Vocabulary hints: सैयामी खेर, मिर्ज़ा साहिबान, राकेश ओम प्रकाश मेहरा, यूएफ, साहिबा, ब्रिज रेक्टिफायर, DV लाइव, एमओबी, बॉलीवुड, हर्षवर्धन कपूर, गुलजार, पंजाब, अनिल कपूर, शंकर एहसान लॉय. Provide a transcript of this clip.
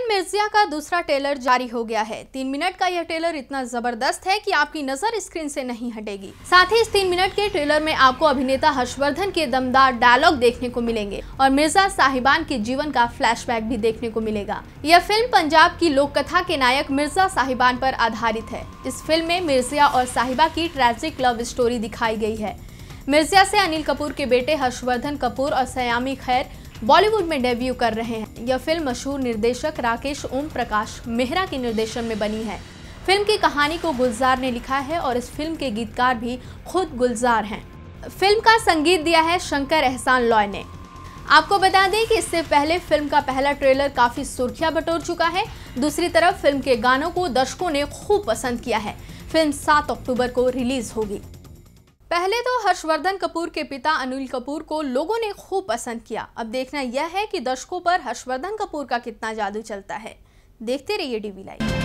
दिन मिर्ज़ा का दूसरा ट्रेलर जारी हो गया है। 3 मिनट का यह ट्रेलर इतना जबरदस्त है कि आपकी नजर स्क्रीन से नहीं हटेगी। साथ ही इस 3 मिनट के ट्रेलर में आपको अभिनेता हर्षवर्धन के दमदार डायलॉग देखने को मिलेंगे और मिर्ज़ा साहिबान के जीवन का फ्लैशबैक भी देखने को मिलेगा। यह फिल्म पंजाब की लोक कथा के नायक मिर्ज़ा साहिबान पर आधारित है। इस फिल्म में मिर्ज़ा और साहिबा की ट्रैजिक लव स्टोरी दिखाई गई है। मिर्ज़ा से अनिल कपूर के बेटे हर्षवर्धन कपूर और सैयामी खेर बॉलीवुड में डेब्यू कर रहे हैं। यह फिल्म मशहूर निर्देशक राकेश ओम प्रकाश मेहरा के निर्देशन में बनी है। फिल्म की कहानी को गुलजार ने लिखा है और इस फिल्म के गीतकार भी खुद गुलजार हैं। फिल्म का संगीत दिया है शंकर एहसान लॉय ने। आपको बता दें कि इससे पहले फिल्म का पहला ट्रेलर काफ़ी सुर्खियां बटोर चुका है। दूसरी तरफ फिल्म के गानों को दर्शकों ने खूब पसंद किया है। फिल्म 7 अक्टूबर को रिलीज होगी। पहले तो हर्षवर्धन कपूर के पिता अनिल कपूर को लोगों ने खूब पसंद किया। अब देखना यह है कि दर्शकों पर हर्षवर्धन कपूर का कितना जादू चलता है। देखते रहिए DV लाइव।